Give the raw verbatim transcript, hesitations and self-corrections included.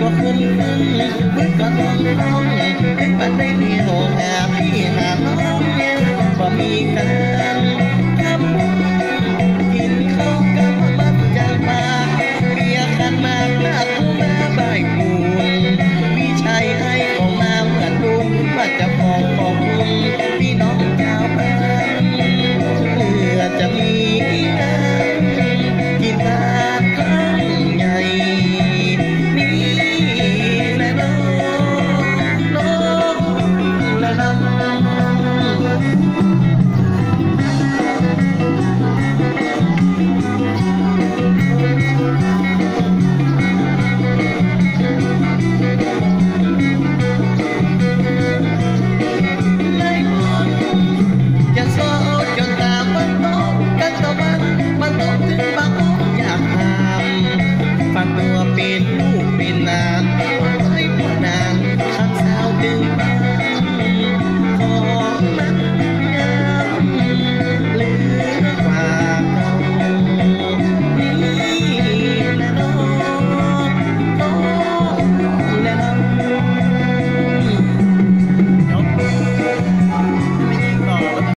ก็ขึ้นขึ้นก็นอนนอนมันได้มีโรงแรมที่หาดน้องบ่มีกัน